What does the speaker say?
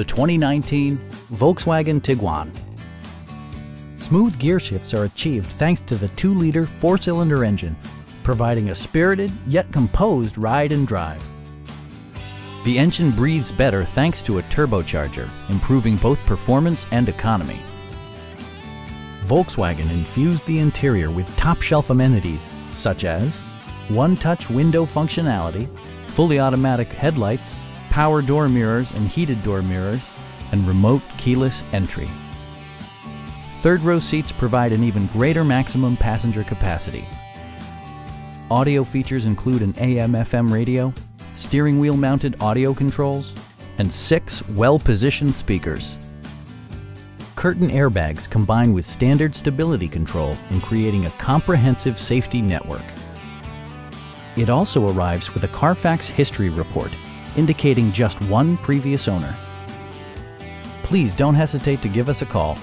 the 2019 Volkswagen Tiguan. Smooth gear shifts are achieved thanks to the 2-liter 4-cylinder engine, providing a spirited yet composed ride and drive. The engine breathes better thanks to a turbocharger, improving both performance and economy. Volkswagen infused the interior with top-shelf amenities such as one-touch window functionality, fully automatic headlights, power door mirrors and heated door mirrors, and remote keyless entry. Third-row seats provide an even greater maximum passenger capacity. Audio features include an AM/FM radio, steering wheel-mounted audio controls, and 6 well-positioned speakers. Curtain airbags combine with standard stability control in creating a comprehensive safety network. It also arrives with a Carfax history report, indicating just one previous owner. Please don't hesitate to give us a call.